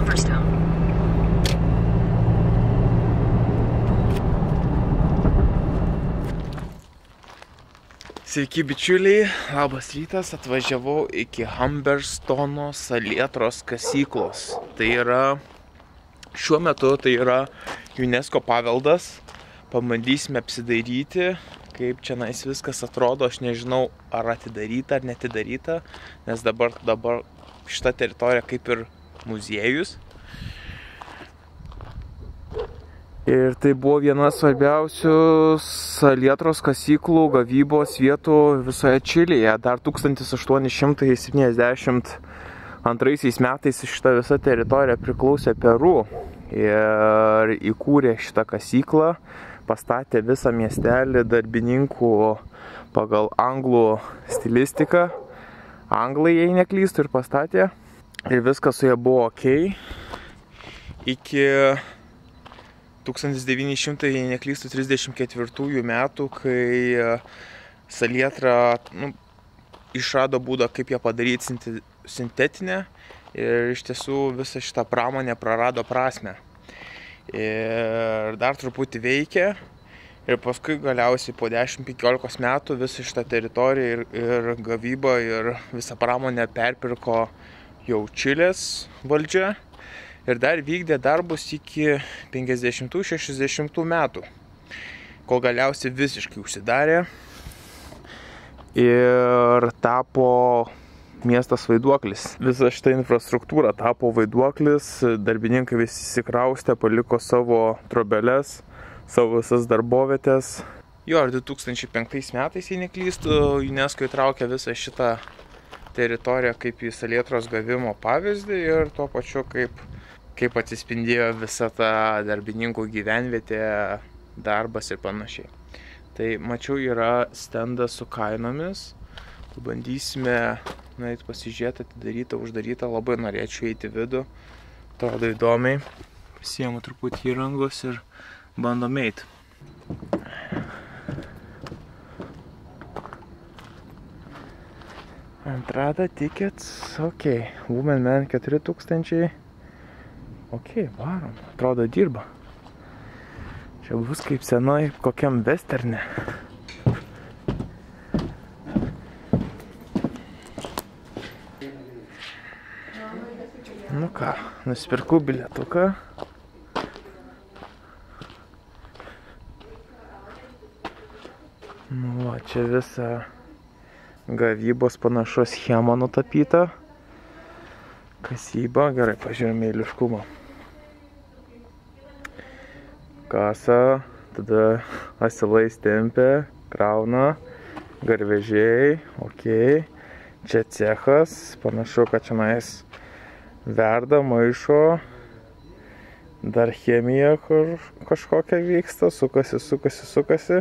Humberstone. Sveiki bičiuliai, labas rytas, atvažiavau iki Humberstono salietros kasyklos. Tai yra, šiuo metu tai yra UNESCO paveldas. Pabandysime apsidairyti, kaip čia nais viskas atrodo, aš nežinau ar atidaryta ar netidaryta, nes dabar šita teritorija kaip ir muziejus. Ir tai buvo viena svarbiausių salietros kasyklų gavybos vietų visoje Čilėje. Dar 1872 metais šita visa teritorija priklausė Peru. Ir įkūrė šitą kasyklą, pastatė visą miestelį darbininkų pagal anglų stilistiką. Anglai, jei neklystų, ir pastatė. Ir viskas su jie buvo ok. Iki 1934 metų, kai salietra išrado būdą, kaip ją padaryti sintetinę, ir iš tiesų visą šitą pramonę prarado prasme. Ir dar truputį veikė, ir paskui galiausiai po 10–15 metų visą šitą teritoriją ir gavybą ir visą pramonę perpirko jau Čilės valdžia. Ir dar vykdė darbus iki 50–60 metų, kol galiausiai visiškai užsidarė ir tapo miestas vaiduoklis. Visa šita infrastruktūra tapo vaiduoklis, darbininkai visi įsikraustė, paliko savo trobeles, savo visas darbovietės. Jo, ir 2005 metais, jei neklystu, UNESCO įtraukė visą šitą teritoriją kaip į salietros gavimo pavyzdį ir tuo pačiu kaip atsispindėjo visa ta darbininkų gyvenvietė, darbas ir panašiai. Tai mačiau yra stendas su kainomis. Bandysime nueiti pasižiūrėti, atidaryta, uždaryta. Labai norėčiau eiti vidų. Atrodo įdomiai. Pasiemu truputį įrangos ir bandom eiti. Antrada tickets. Ok. Women Man 4000. Ok, varom. Atrodo dirba. Čia bus kaip senoj kokiam westerne. Nu ką, nusipirkau bilietuką. Nu va, čia visa gavybos panašos schema nutapyta. Kasyba, gerai, pažiūrėjome eiliškumą. Kasa, tada asilai stempia, krauna, garvežiai, ok. Čia cechas, panašu, kad čia nais verda, maišo, dar chemija kur kažkokia vyksta, sukasi.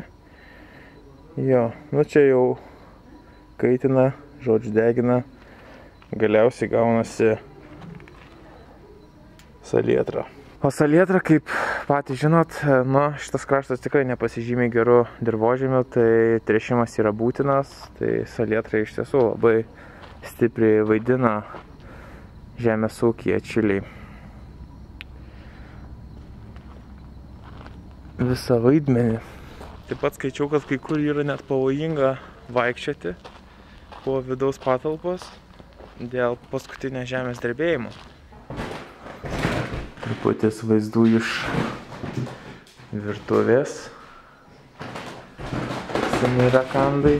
Jo, nu čia jau kaitina, žodžiu degina, galiausiai gaunasi salietra. O salietra, kaip patys žinot, šitas kraštas tikrai nepasižymi geru dirvožemiu, tai tręšimas yra būtinas, tai salietra iš tiesų labai stipriai vaidina žemės ūkyje Čilėje. Visą vaidmenį. Taip pat skaičiau, kad kai kur yra net pavojinga vaikščioti po vidaus patalpos dėl paskutinio žemės drebėjimo. Truputės vaizdų iš virtuvės. Seni rakandai.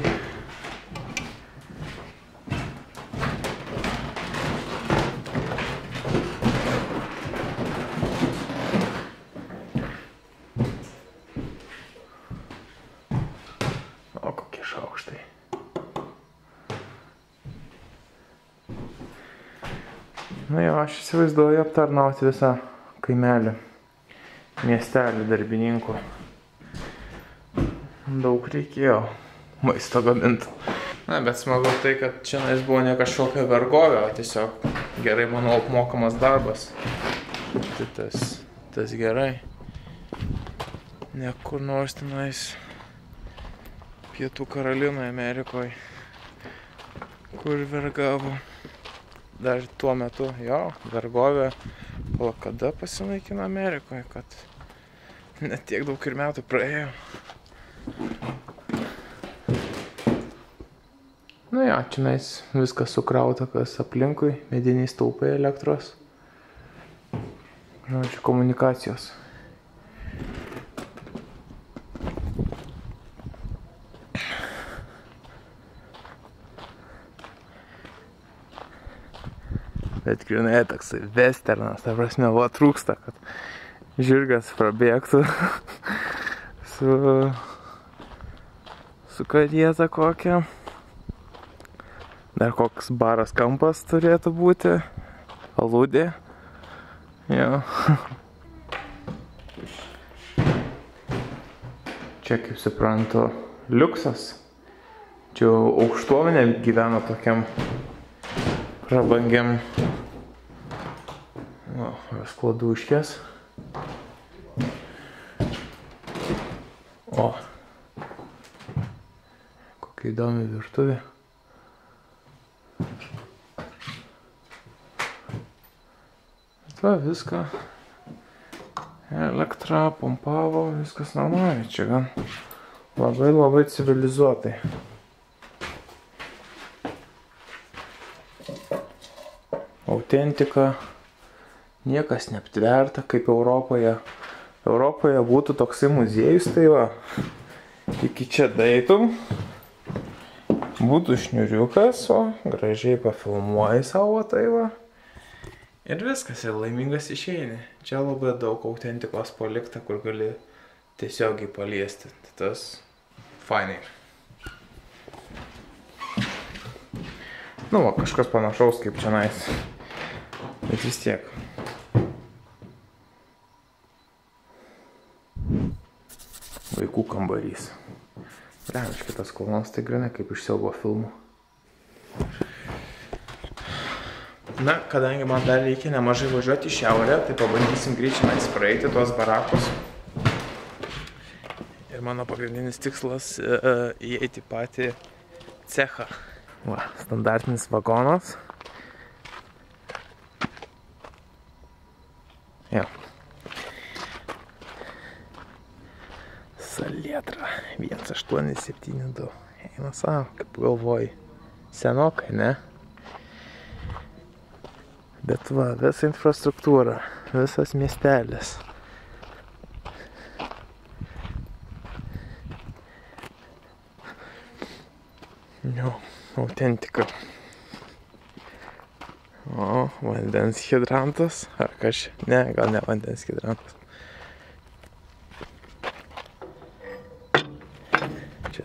O kokie šaukštai. Nu jo, aš įsivaizduoju aptarnauti visą kaimelį, miestelį darbininkų. Daug reikėjo maisto gaminti. Na, bet smagu tai, kad čia nais buvo ne kažkokia vergovė, o tiesiog gerai, manau, apmokamas darbas. Tai tas gerai. Ne kur nors tenais Pietų Karolinoje, Amerikoje, kur vergavo. Dar tuo metu, jo, vergovė. O kada pasinaikino Amerikoje, kad net tiek daug ir metų praėjo. Nu jo, čionais viskas sukrauta, kas aplinkui, mediniai stulpai elektros. Žodžiu, komunikacijos. Bet grinai toksai westernas, ta prasme, va trūksta, kad žirgas prabėgtų su karieta kokia. Dar koks baras kampas turėtų būti, aludė. Jo. Čia, kaip suprantu, liuksas. Čia aukštuomenė gyveno tokiam prabangiam. O, raskladuškės. O, kokia įdomi virtuvė. Va, viską. Elektrą pumpavo, viskas normaliai čia gan. Labai, labai civilizuotai. Autentika. Niekas neaptverta, kaip Europoje. Europoje būtų toksai muziejus, tai va, iki čia daitum, būtų šniuriukas, o gražiai pafilmuoji savo, tai va. Ir viskas, ir laimingas išeini. Čia labai daug autentikos palikta, kur gali tiesiogiai paliesti. Tai tas fainai. Nu va, kažkas panašaus kaip čionais. Bet vis tiek. Vaikų kambarys. Reiškia, tas Kaunas tai grinai kaip iš siaubo filmų. Na, kadangi man dar reikia nemažai važiuoti į šiaurę, tai pabandysim greičiai praeiti tuos barakus. Ir mano pagrindinis tikslas įeiti patį cechą. Va, standartinis vagonas. Jo. Salietra, 1872. Eina savo, kaip galvoji, senokai, ne? Bet va, visa infrastruktūra, visas miestelis. Jo, autentika. O, vandens hidrantas, ar kažkaip, ne, gal ne vandens hidrantas.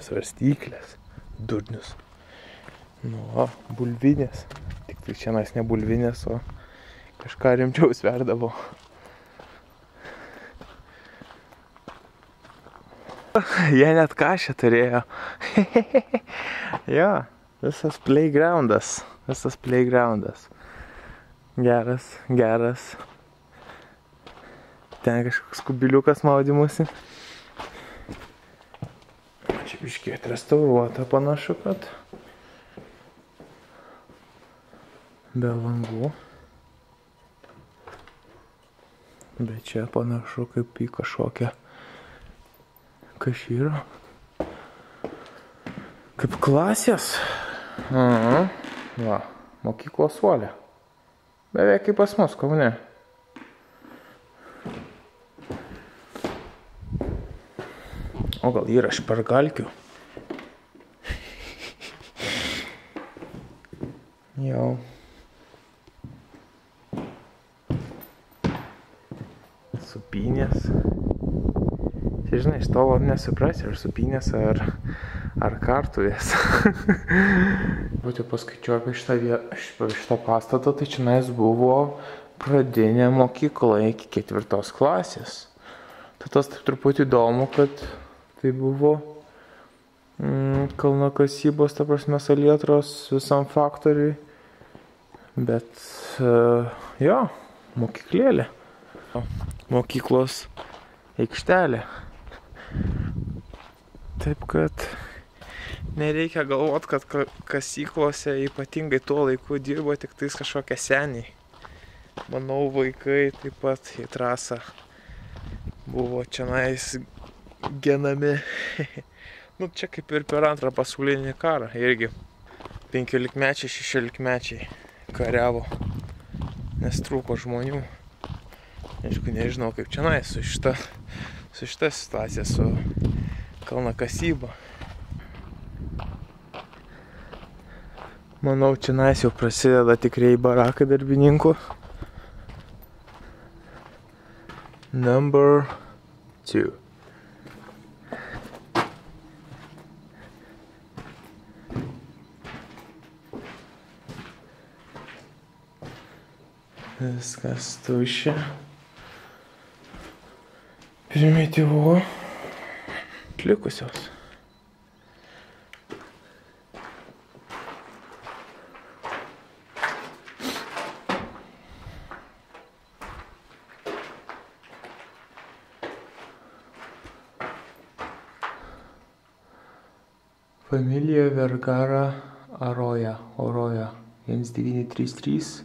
Svarstyklės, durnius. Nu, o, bulvinės. Tik tai čia mes ne bulvinės, o kažką rimčiau sverdavo. Jie net kašę turėjo. Jo, visas playgroundas. Visas playgroundas. Geras, geras. Ten kažkoks kubiliukas maudymusi. Biškiai atrestauruota panašu, kad be langų. Bet čia panašu kaip į kažkokią kašyrą. Kaip klasės. Va, mokyklos suolė. Beveik kaip pas mus, Kaune. O gal yra špargalkių? Jau. Supynės. Čia, žinai, iš tolo nesuprasi, ar supynės, ar kartuvės. Būtų paskaičiuoju apie šitą pastatą, tai čia nais buvo pradinė mokykla iki 4 klasės. Tai tas taip truputį įdomu, kad tai buvo kalnakasybos, ta prasme, salietros visam faktoriui. Bet, jo, mokyklėlė. Mokyklos aikštelė. Taip, kad nereikia galvot, kad kasyklose ypatingai tuo laiku dirbo tik tais kažkokie seniai. manau, vaikai taip pat į trasą buvo čianais genami. Nu, čia kaip ir per antrą pasaulinį karą, irgi 15-mečiai, 16-mečiai kariavo, nes trūko žmonių. Aišku, nežinau kaip čianais su šita situacija, su kalnakasyba. Manau, čianais jau prasideda tikrieji barakai darbininkų. Number 2. Viskas tuščia. Primityvu. Likusios. Familija Vergara Aroja, Oroja, 1933,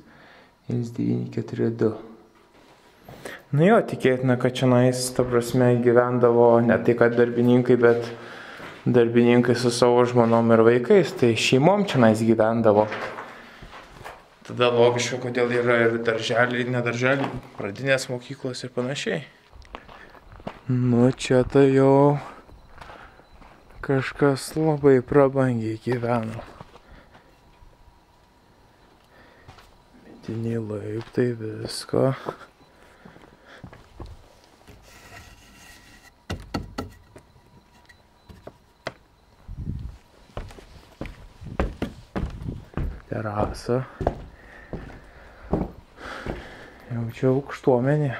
1942. Nu jo, tikėtina, kad čianais, ta prasme, gyvendavo ne tai, kad darbininkai, bet darbininkai su savo žmonom ir vaikais, tai šeimom čianais gyvendavo. Tada logiška, kodėl yra ir darželiai, ir nedarželiai, pradinės mokyklos ir panašiai. Nu, čia tai jau kažkas labai prabangiai gyveno. Mediniai laiptai, visko. Terasa. Jau čia aukštuomenė.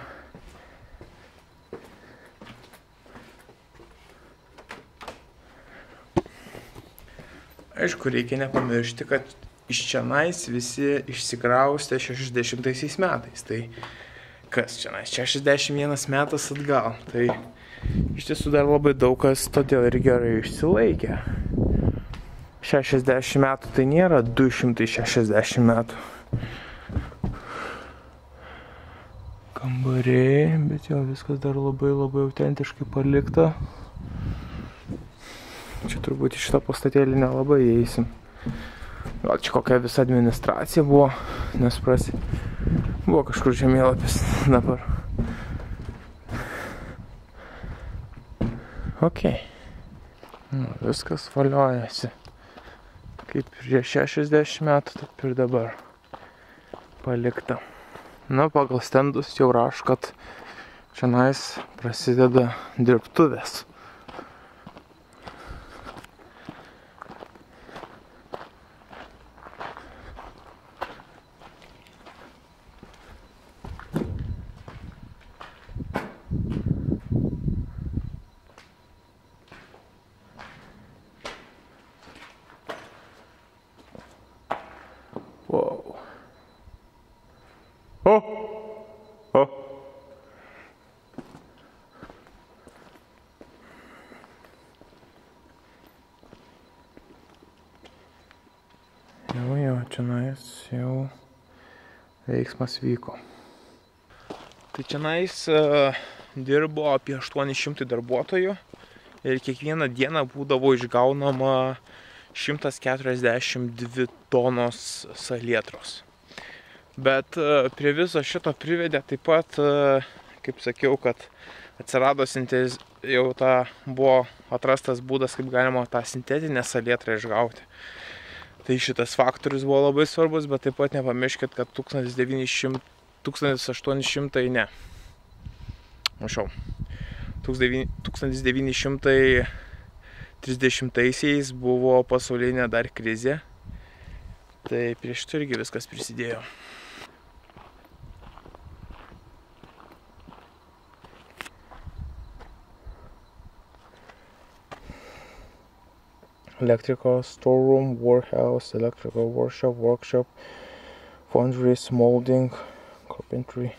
Aišku, reikia nepamiršti, kad iš čianais visi išsikraustė 60-aisiais metais. Tai kas čianais? 61 metas atgal. Tai iš tiesų dar labai daug kas todėl ir gerai išsilaikė. 60 metų tai nėra 260 metų. Kambariai, bet jo, viskas dar labai labai autentiškai palikta. Čia turbūt į šitą pastatėlį nelabai įeisim. Gal čia kokia visa administracija buvo, nesuprasi. Buvo kažkur žemėlapis dabar. Ok. Nu, viskas valiojasi. Kaip prieš 60 metų, taip ir dabar palikta. Na, pagal stendus jau rašo, kad čianais prasideda dirbtuvės. Jau veiksmas vyko. Tai čianais dirbo apie 800 darbuotojų ir kiekvieną dieną būdavo išgaunama 142 tonos salietros. Bet prie viso šito privedė taip pat, kaip sakiau, kad atsirado jau buvo atrastas būdas, kaip galima tą sintetinę salietrą išgauti. Tai šitas faktorius buvo labai svarbus, bet taip pat nepamirškit, kad 1930-aisiais buvo pasaulinė dar krizė. Tai prieš tai irgi viskas prisidėjo. Electrical storeroom, warehouse, electrical workshop, foundry, molding, carpentry.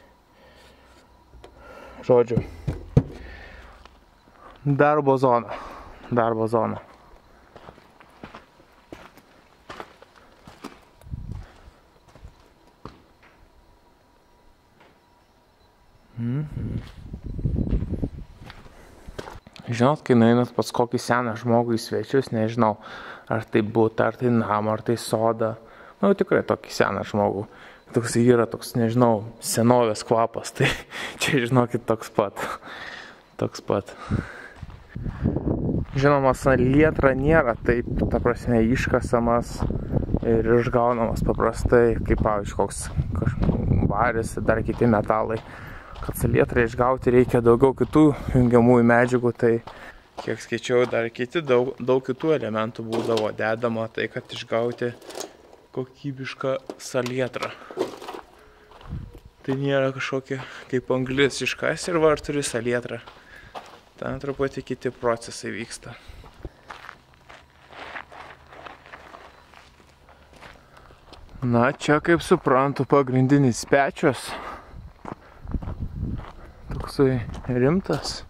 Žodžiu. Darbo zona. Darbo zona. Žinot, kai nueinat pas kokį seną žmogų į svečius, nežinau, ar tai būtų, ar tai namą, ar tai sodą. Nu, tikrai tokį seną žmogų. Toks yra toks, nežinau, senovės kvapas, tai čia, žinokit, toks pat. Toks pat. Žinoma, lietra nėra taip, ta prasme, iškasamas ir išgaunamas paprastai, kaip, pavyzdžiui, koks varis ir dar kiti metalai. Kad salietrą išgauti reikia daugiau kitų jungiamųjų medžiagų, tai kiek skaičiau, dar kiti daug kitų elementų būdavo dedama, tai kad išgauti kokybišką salietrą. Tai nėra kažkokia kaip anglis iškas ir va, ar turi salietrą. Ten truputį kiti procesai vyksta. Na, čia, kaip suprantu, pagrindinis pečius. Toksai rimtas.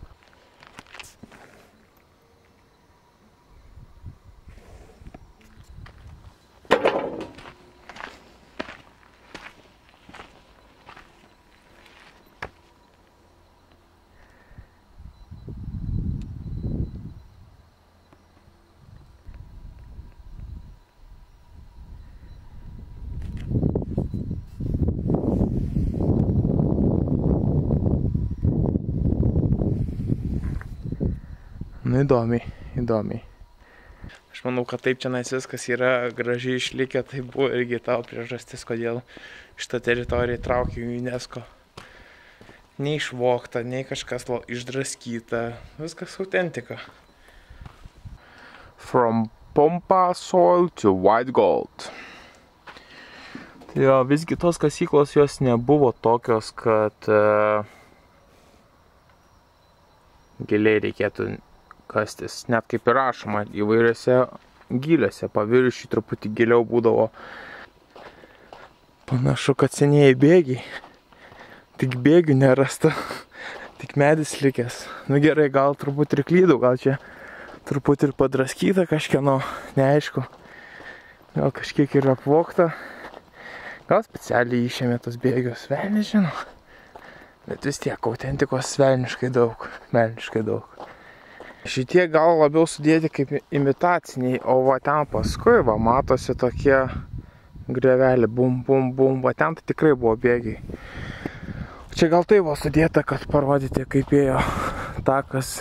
Nu, įdomiai, įdomiai. Aš manau, kad taip čia viskas yra gražiai išlikę, tai buvo irgi tavo priežastis, kodėl šitą teritoriją įtraukė UNESCO. Nei išvokta, nei kažkas išdraskyta, viskas autentika. From Pompa Soil to White Gold. Jo, visgi tos kasyklos jos nebuvo tokios, kad giliai reikėtų kastis. Net kaip ir rašoma, įvairiose giliuose paviršių truputį giliau būdavo. Panašu, kad senieji bėgiai. Tik bėgių nerasta. Tik medis likęs. Nu gerai, gal truputį ir klydau, gal čia truputį ir padraskyta kažkieno, neaišku. Gal kažkiek ir apvokta. Gal specialiai išėmė tos bėgius, vėl nežinau. Bet vis tiek autentikos velniškai daug. Velniškai daug. Šitie gal labiau sudėti kaip imitaciniai, o va ten paskui, va, matosi tokie greveli, bum, bum, bum, va ten tai tikrai buvo bėgiai. Čia gal tai buvo sudėta, kad parodyti, kaip ėjo takas.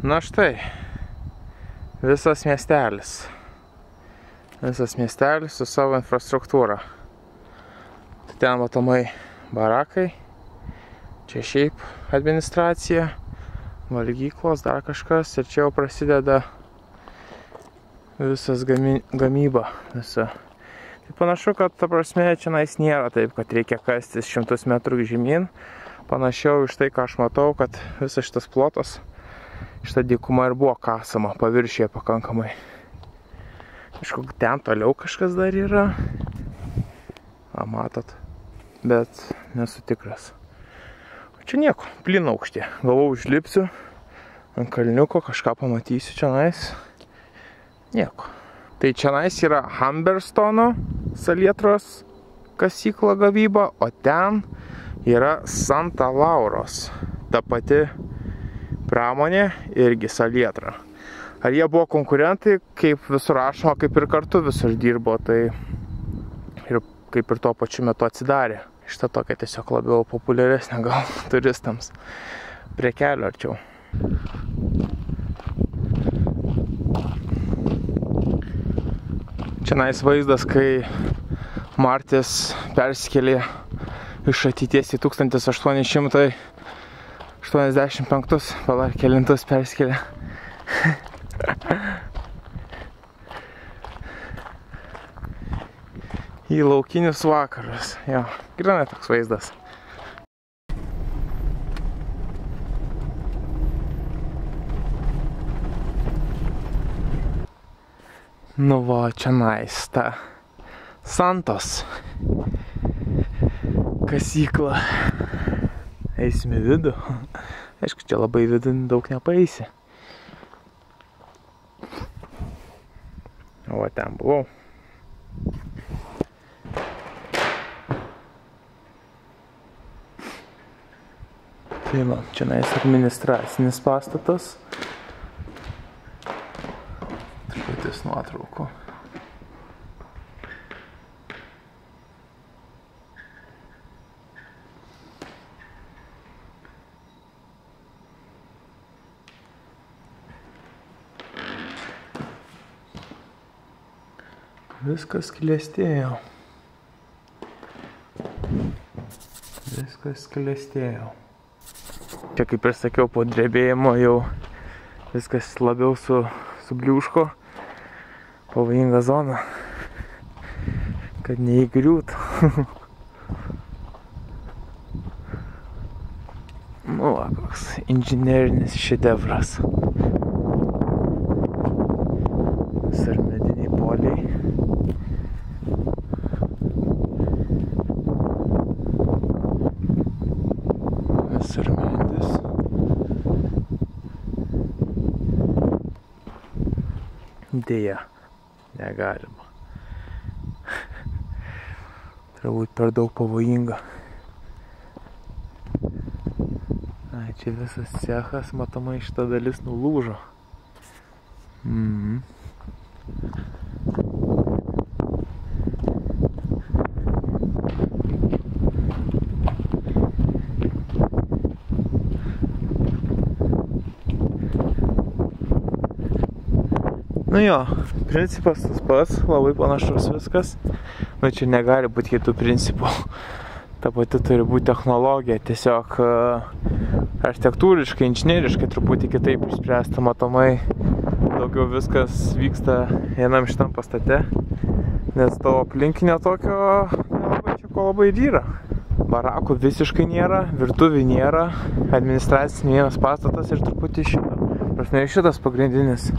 Na štai, visas miestelis. Visas miestelis su savo infrastruktūra. Tai ten matomai barakai. Čia šiaip administracija, valgyklos, dar kažkas, ir čia jau prasideda visas gamyba, visa. Tai panašu, kad ta prasme čia nėra taip, kad reikia kastis 100 metrų žemyn. Panašiau iš tai, ką aš matau, kad visas šitas plotas, šita dykuma ir buvo kasama paviršyje pakankamai. Aišku, ten toliau kažkas dar yra. A, matot, bet nesu tikras. Čia nieko, plina aukštė. Galvau, užlipsiu ant kalniuko, kažką pamatysiu čianais. Nieko. Tai čianais yra Humberstono salietros kasykla gavyba, o ten yra Santa Lauros. Ta pati pramonė irgi salietra. Ar jie buvo konkurentai, kaip visur rašoma, kaip ir kartu visur dirbo, tai ir kaip ir tuo pačiu metu atsidarė. Šitą tokia tiesiog labiau populiaresnė gal turistams. Prie kelio arčiau. Čia nais vaizdas, kai Martis persikėlė iš ateities į 1885, gal ar kelintus persikėlė. Į laukinius vakarus. Jo, grinai toks vaizdas. Nu va, čia naista Santos kasykla. Eisime vidų. Aišku, čia labai vidų daug nepaeisi. O ten buvau. Tai va, čia nais administracinis pastatas. Truputės nuotraukų. Viskas klestėjo. Viskas klestėjo. Čia kaip ir sakiau, po drebėjimo jau viskas labiau subliūško. Pavojinga zona. Kad neįgriūtų. Nu va, koks inžinerinis šedevras. Deja, negalima. Turbūt per daug pavojinga. Ai, čia visas cechas, matomai šita dalis nulūžo. Nu jo, principas tas pats, labai panašus viskas. Nu čia negali būti kitų principų. Ta pati turi būti technologija, tiesiog architektūriškai, inžinieriškai truputį kitaip išspręsta, matomai daugiau viskas vyksta vienam šitam pastate, nes to aplinkinio tokio nelabai čia ko labai ir yra. Barakų visiškai nėra, virtuvių nėra, administracinis vienas pastatas ir truputį šitą. Prasme, šitas pagrindinis.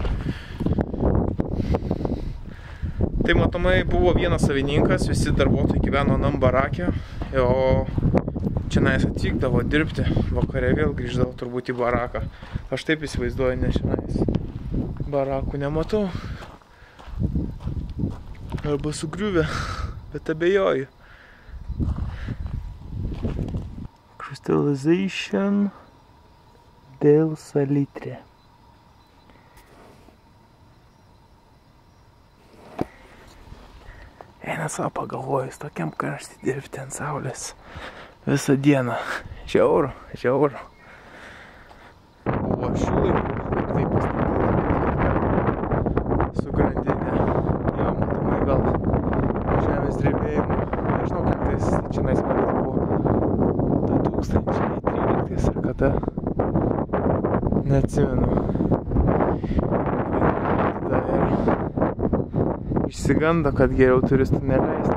Tai matomai buvo vienas savininkas, visi darbuotojai gyveno nam barake, o čia nais atvykdavo dirbti, vakare vėl grįždavo turbūt į baraką. Aš taip įsivaizduoju, nes čia nais barakų nematau, arba sugriuvę, bet abejoju. Crystallization del salitre. Eina savo pagalvojus, tokiam karšti dirbti ant saulės visą dieną. Žiauru, žiauru. Buvo šių laikų, taip pastatyta su grandinė. Jo, matomai gal žemės drebėjimų. Nežinau, kad tais činais metais buvo 2013 ar kada. Neatsimenu. Išsigando, kad geriau turistų neleisti.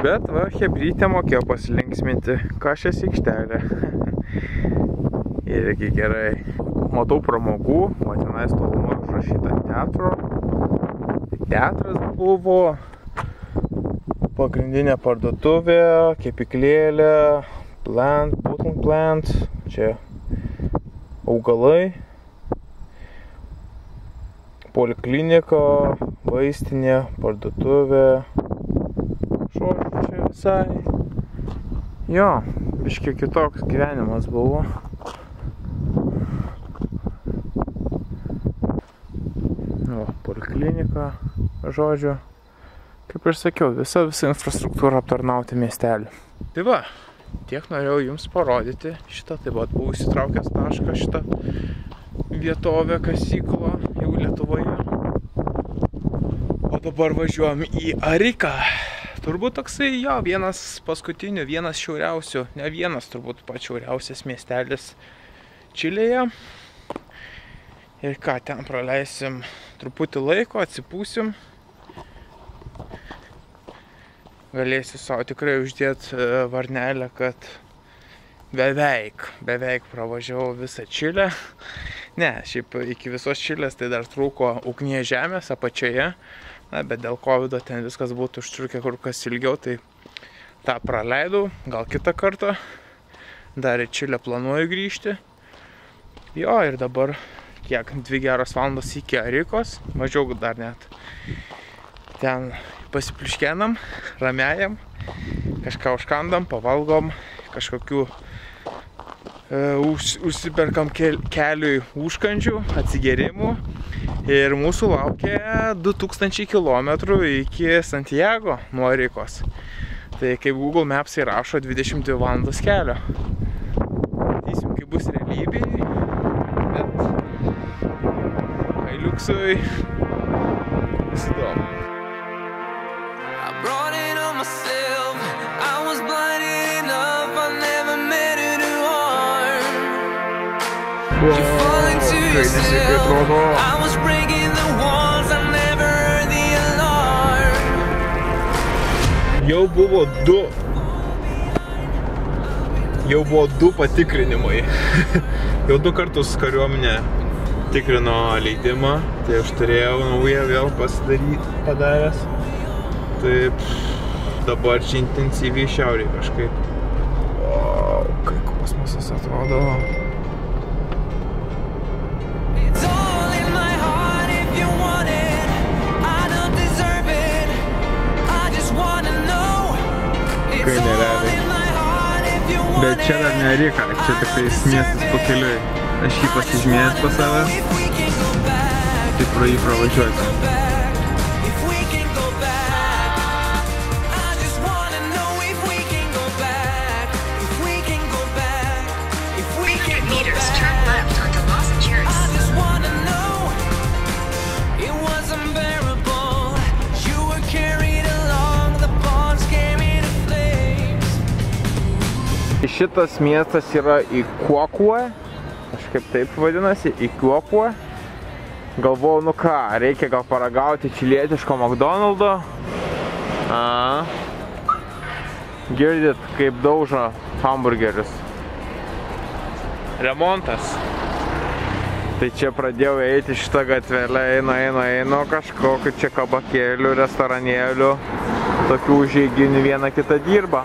Bet va, hebrytė mokėjo pasilinksminti. Kažkas aikštelė. Irgi gerai. Matau pramogų, matinais tolumo užrašyta teatro. Teatras buvo. Pagrindinė parduotuvė, kepiklėlė, plant, button plant. Čia augalai. Poliklinika, vaistinė, parduotuvė. Šodžiu, čia visai. Jo, biškiai kitoks gyvenimas buvo. O, poliklinika, žodžiu. Kaip ir sakiau, visa infrastruktūra aptarnauti miestelį. Tai va, tiek norėjau jums parodyti. Šitą taip pat buvau įsitraukęs tašką, šitą vietovę, kasyklą jau Lietuvoje. O dabar važiuojam į Ariką. Turbūt toksai, jo, vienas paskutinių, vienas šiauriausių, ne vienas turbūt pats šiauriausias miestelis Čilėje. Ir ką, ten praleisim truputį laiko, atsipūsim. Galėsiu savo tikrai uždėti varnelę, kad beveik pravažiavau visą Čilę. Ne, šiaip iki visos Čilės tai dar trūko ugnie žemės apačioje. Na, bet dėl COVID ten viskas būtų užtrukę kur kas ilgiau, tai tą praleidau. Gal kitą kartą. Dar į Čilę planuoju grįžti. Jo, ir dabar kiek 2 geros valandos iki Arikos. Mažiau dar net. Ten pasipliškenam, ramiajam. Kažką užkandam, pavalgom. Kažkokių užsiperkam keliui užkandžių, atsigėrimų ir mūsų laukia 2000 km iki Santiago nuo Arikos. Tai kaip Google Maps įrašo 22 valandos kelio. Matysim, kaip bus realybėj, bet Hailiuksui bus įdomu. Wow, kai nesikai atrodo. Jau buvo du patikrinimai. Jau 2 kartus kariuomenė tikrino leidimą, tai aš turėjau naują vėl padaręs. Taip, dabar čia intensyviai šiauriai kažkaip. Wow, kai kosmosas atrodo. Bet čia dar ne Arika, čia tik tais miestas pakeliui. Aš jį pasižymėjęs pas savęs, tai pro jį pravažiuoju. Šitas miestas yra Iquique, aš kaip taip vadinasi, Iquique. Galvojau, nu ką, reikia gal paragauti čilietiško McDonald'o. Girdit, kaip daužo hamburgerius. Remontas. Tai čia pradėjau eiti šitą gatvelę, einu, kažkokiu čia kabakėliu, restoranėliu. Tokių žaiginių vieną kitą dirba.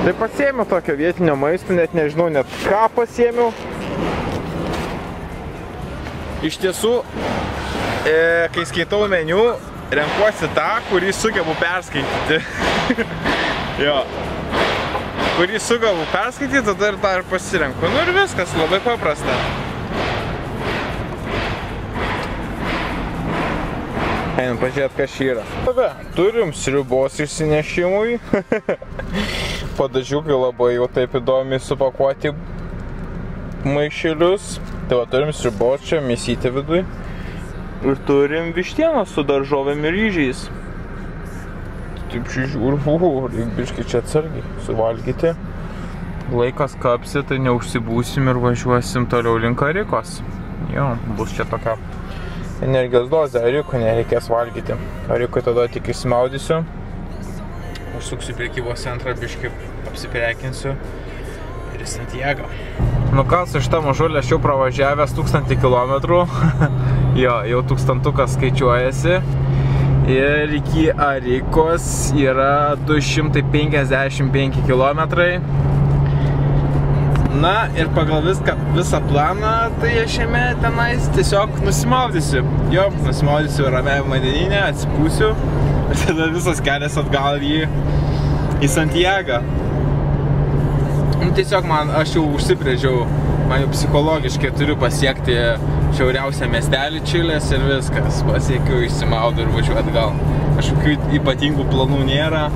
Tai pasiėmiau tokio vietinio maisto, net nežinau net ką pasiėmiau. Iš tiesų, kai skaitau meniu, renkuosi tą, kurį sugebu perskaityti. Jo. Kurį sugebu perskaityti, tada ir tą ir pasirenku. Nu ir viskas, labai paprasta. Einam pažiūrėt, kas čia yra. Turim sriubos išsinešimui. Padažiukai labai jau taip įdomiai supakuoti maišelius. Tai va, turim sriubos čia, mėsytę vidui. Ir turim vištieną su daržovėm ir ryžiais. Taip žiūrėjau, biškai čia atsargiai suvalgyti. Laikas kapsi, tai neužsibūsim ir važiuosim toliau link Arikos. Jo, bus čia tokia energijos dozę, Arikui nereikės valgyti. Arikui tada tik išsimaudysiu. Užsuksiu prekybos centrą, biškai apsiprekinsiu. Ir į Santiago. Nu ką, su šitą mažulę aš jau pravažiavęs 1000 kilometrų. Jo, jau 1000-ukas skaičiuojasi. Ir iki Arikos yra 255 kilometrai. Na ir pagal visą planą, tai aš šiame tenais tiesiog nusimaudysiu. Jo, nusimaudysiu ramiai vandenyne, atsipūsiu ir tada visas kelias atgal į Santiago. Nu tiesiog aš jau užsibrėžiau, man jau psichologiškai turiu pasiekti šiauriausią miestelį Čilės ir viskas. Pasiekiu, išsimaudau ir važiuoju atgal. Kažkokių ypatingų planų nėra.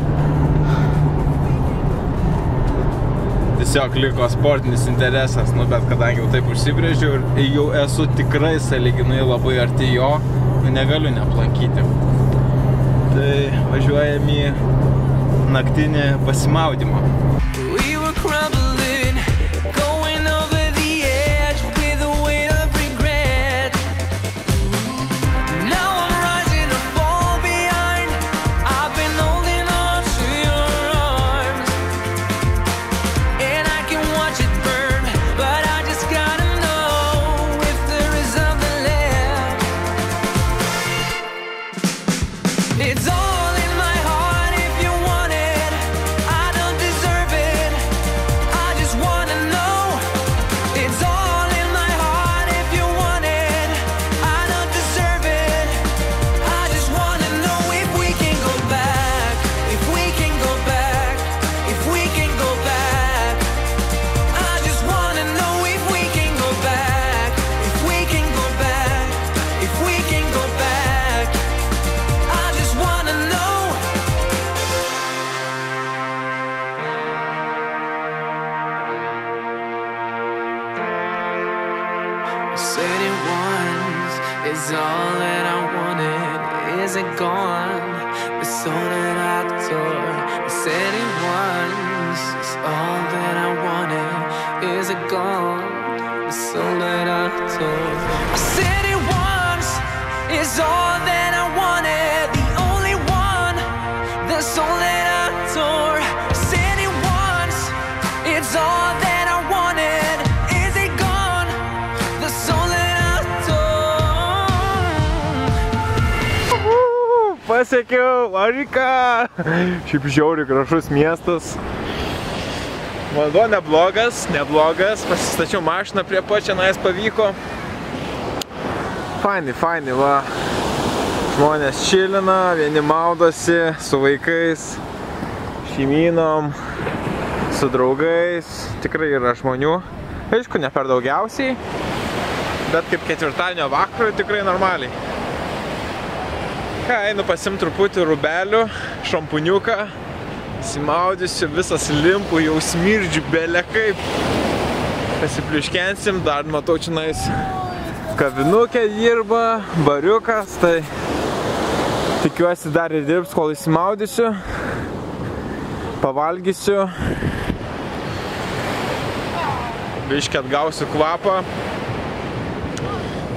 Tiesiog liko sportinis interesas, nu bet kadangi jau taip užsibrėžiau ir jau esu tikrai sąlyginai labai arti jo, negaliu neaplankyti. Tai važiuojam į naktinį pasimaudymą. It's all in my heart, if you want it, I don't deserve it. gone, there's someone out the door, it's anyone's, it's all that I wanted, is it gone, there's someone out the door, it's anyone's, it's all that I wanted, the only one, there's someone out the door, it's anyone's, it's all that Pasiekiau Ariką. Šiaip žiauriai gražus miestas. Vanduo neblogas. Pasistačiau mašiną prie pačianais pavyko. Fainai, va. Žmonės chillina, vieni maudosi su vaikais, šeimynom, su draugais. Tikrai yra žmonių. Aišku, ne per daugiausiai, bet kaip ketvirtadienio vakarui tikrai normaliai. Ką, einu pasimt truputį rubelių, šampūniuką, simaudysiu, visas limpu, jau smirdžiu belė kaip. Pasipliuškensim, dar matau činais kavinukė dirba, bariukas, tai tikiuosi dar ir dirbs, kol įsimaudysiu, pavalgysiu, biškį atgausiu kvapą.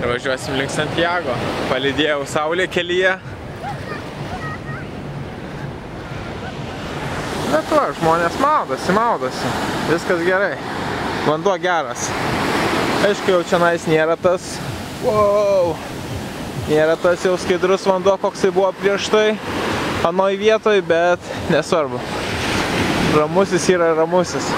Ir važiuosim link Santiago. Palydėjau saulę kelyje. Bet va, žmonės maudosi. Viskas gerai. Vanduo geras. Aišku, jau čia nais nėra tas... Wow! Nėra tas jau skaidrus vanduo, koksai buvo prieš tai. Anoj vietoj, bet nesvarbu. Ramusis yra ramusis.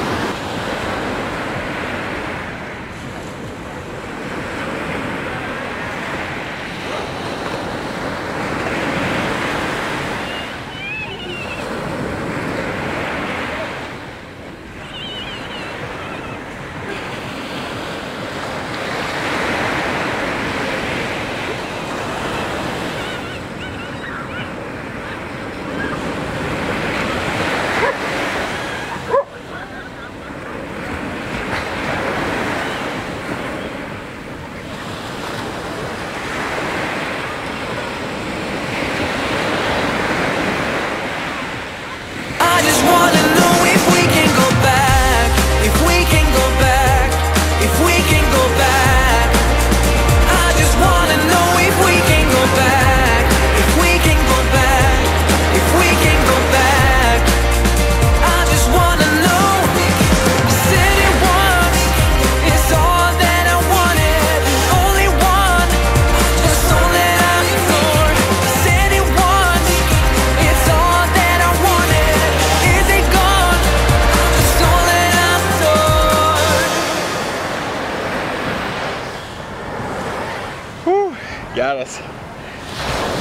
Geras.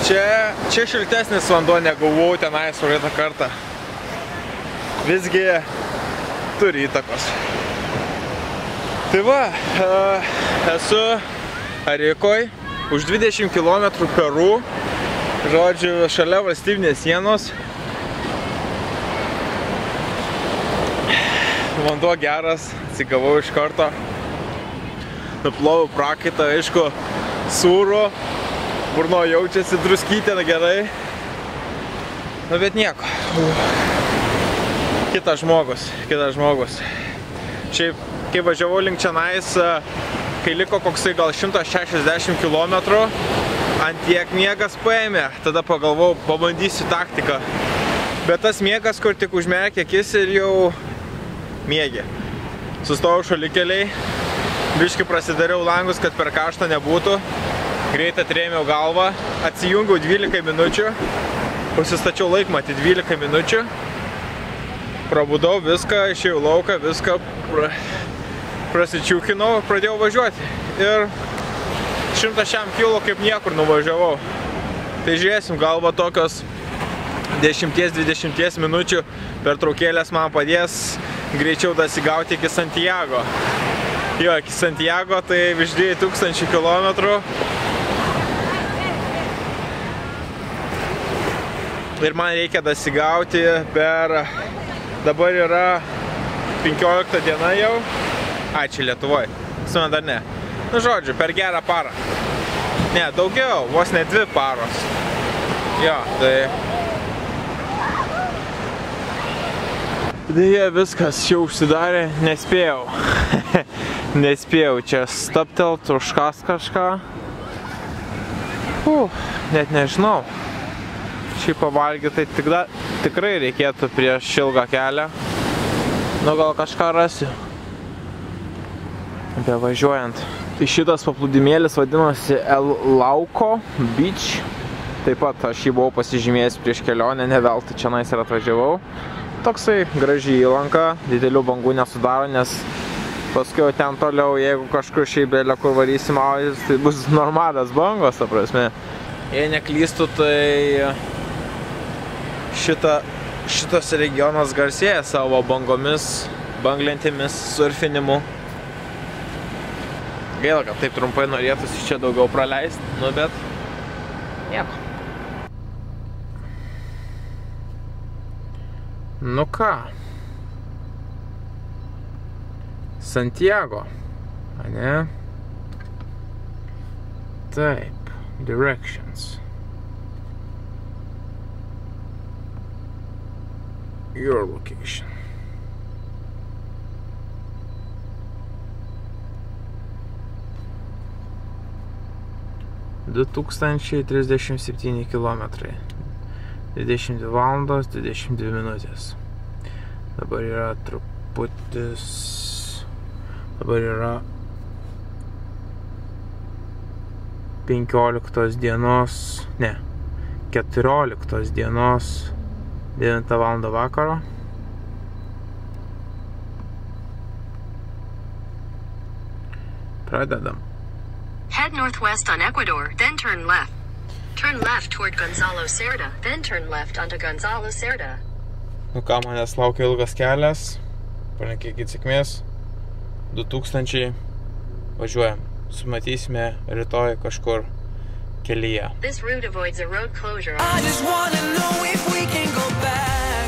Čia šiltesnis vanduo negavau tenai suritą kartą. Visgi turi įtakos. Tai va, esu Arikoj, už 20 km Peru. Žodžiu, šalia valstybinės sienos. Vanduo geras, atsigavau iš karto. Nuplovau prakaitą, aišku. Sūro, burno jaučiasi, druskytė gerai. Nu, bet nieko. Kitas žmogus. Šiaip, kai važiavau link čionais, kai liko koksai gal 160 km, ant tiek miegas paėmė. Tada pagalvojau, pabandysiu taktiką. Bet tas miegas, kur tik užmerkė akis ir jau miegė. Sustojau šalikeliai. Biškį prasidariau langus, kad per karštą nebūtų. Greit atrėmiau galvą. Atsijungiau 12 minučių. Pasistačiau laikmatį 12 minučių. Prabudau viską, išėjau lauką, viską prasičiūkinau, pradėjau važiuoti. Ir 100 kilo kaip niekur nuvažiavau. Tai žiūrėsim, galva tokios 10–20 minučių per traukėlės man padės greičiau dasigauti iki Santiago. Jo, iki Santiago, tai virš 2000 kilometrų. Ir man reikia dasigauti per... Dabar yra 15 diena jau. Čia Lietuvoj. Su man dar ne. Nu, žodžiu, per gerą parą. Ne, daugiau, vos ne 2 paros. yeah, Deja, viskas jau užsidarė, nespėjau. Nespėjau čia staptelt, užkas kažką. Net nežinau. Šiaip pavalgyti tai tikrai reikėtų prieš ilgą kelią. Nu gal kažką rasiu. Bevažiuojant. Tai šitas paplūdimėlis vadinosi El Lauko Beach. Taip pat aš jį buvau pasižymėjęs prieš kelionę, ne veltui čionais ir atvažiavau. Toksai gražiai įlanka, didelių bangų nesudaro, nes paskui ten toliau, jeigu kažkur šiaip belė kur varysim, tai bus normalės bangos, ta prasme. Jei neklystų, tai šitas regionas garsėja savo bangomis, banglentėmis, surfinimu. Gaila, kad taip trumpai norėtųsi čia daugiau praleisti, nu bet nieko. Nu ką, Santiago, ane? Taip, directions. Your location. Du 2037 kilometrai. 22 valandos, 22 minutės. Dabar yra truputis... Dabar yra 15 dienos... Ne, 14 dienos 9 valandą vakaro. Pradedam. Head northwest on Ecuador, then turn left. Turn left toward Gonzalo Cerda, then turn left onto Gonzalo Cerda. Nu ką, manęs laukia ilgas kelias. Palinkėkit sėkmės. 2000 važiuojam. Sumatysime rytoj kažkur kelyje. This route avoids a road closure. I just wanna know if we can go back.